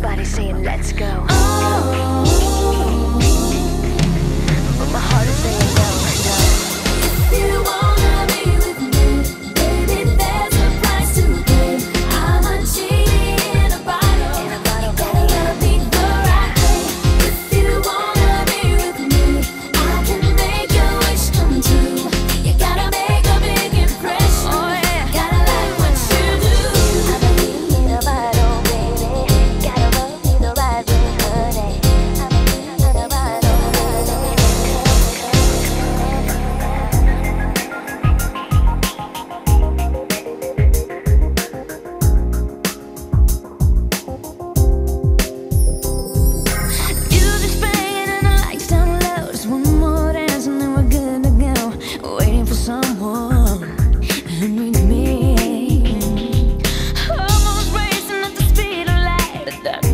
body saying let's go. Oh. But my heart is saying no. Almost racing at the speed of light.